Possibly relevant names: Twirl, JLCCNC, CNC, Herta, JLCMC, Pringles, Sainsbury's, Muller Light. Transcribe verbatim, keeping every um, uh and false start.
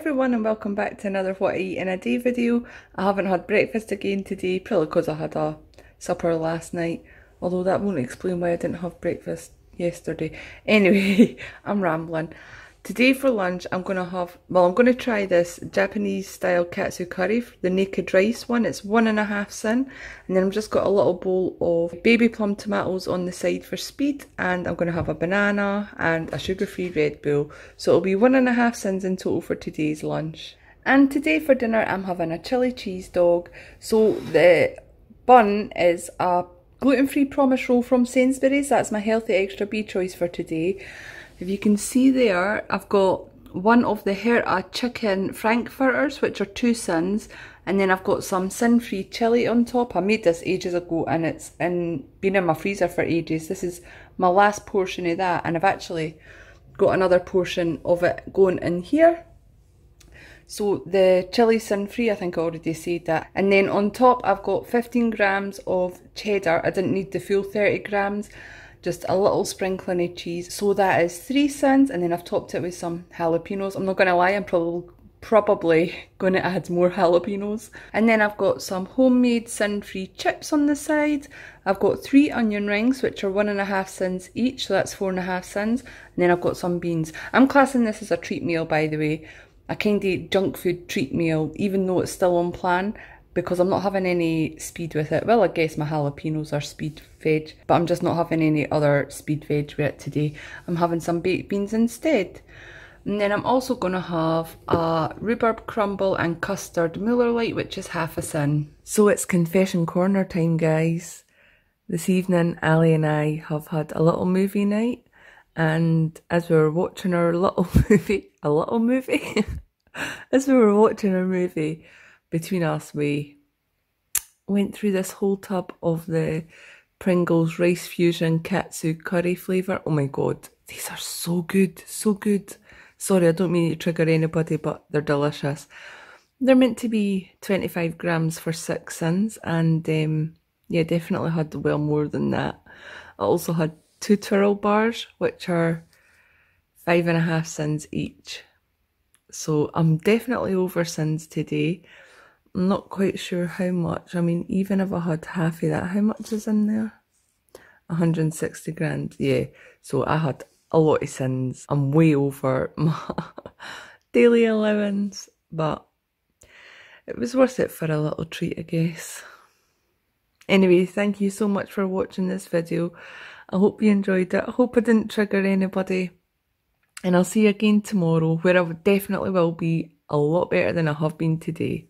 everyone and welcome back to another What I Eat in a Day video. I haven't had breakfast again today, probably because I had a supper last night, although that won't explain why I didn't have breakfast yesterday. Anyway, I'm rambling. Today for lunch I'm going to have, well I'm going to try this Japanese style katsu curry, the naked rice one. It's one and a half sin, and then I've just got a little bowl of baby plum tomatoes on the side for speed, and I'm going to have a banana and a sugar-free Red Bull. So it'll be one and a half sins in total for today's lunch. And today for dinner I'm having a chili cheese dog. So the bun is a gluten-free promise roll from Sainsbury's. That's my healthy extra B choice for today. If you can see there, I've got one of the Herta chicken frankfurters, which are two sins, and then I've got some sin-free chili on top. I made this ages ago and it's in, been in my freezer for ages. This is my last portion of that, and I've actually got another portion of it going in here. So the chili sin-free, I think I already said that. And then on top I've got fifteen grams of cheddar. I didn't need the full thirty grams. Just a little sprinkling of cheese. So that is three sins, and then I've topped it with some jalapenos. I'm not going to lie, I'm probably, probably going to add more jalapenos. And then I've got some homemade sin-free chips on the side. I've got three onion rings, which are one and a half sins each, so that's four and a half sins. And then I've got some beans. I'm classing this as a treat meal, by the way. A kind of junk food treat meal, even though it's still on plan, because I'm not having any speed with it. Well, I guess my jalapenos are speed veg, but I'm just not having any other speed veg with it today. I'm having some baked beans instead. And then I'm also going to have a rhubarb crumble and custard Muller Light, which is half a sin. So it's confession corner time, guys. This evening, Ali and I have had a little movie night, and as we were watching our little movie, a little movie? as we were watching our movie, between us, we went through this whole tub of the Pringles Rice Fusion Katsu Curry flavour. Oh my god, these are so good, so good. Sorry, I don't mean to trigger anybody, but they're delicious. They're meant to be twenty-five grams for six sins, and um, yeah, definitely had well more than that. I also had two Twirl bars, which are five and a half sins each. So I'm definitely over sins today. I'm not quite sure how much. I mean, even if I had half of that, how much is in there? one hundred sixty grand, yeah. So I had a lot of sins. I'm way over my daily allowance, but it was worth it for a little treat, I guess. Anyway, thank you so much for watching this video. I hope you enjoyed it. I hope I didn't trigger anybody. And I'll see you again tomorrow, where I definitely will be a lot better than I have been today.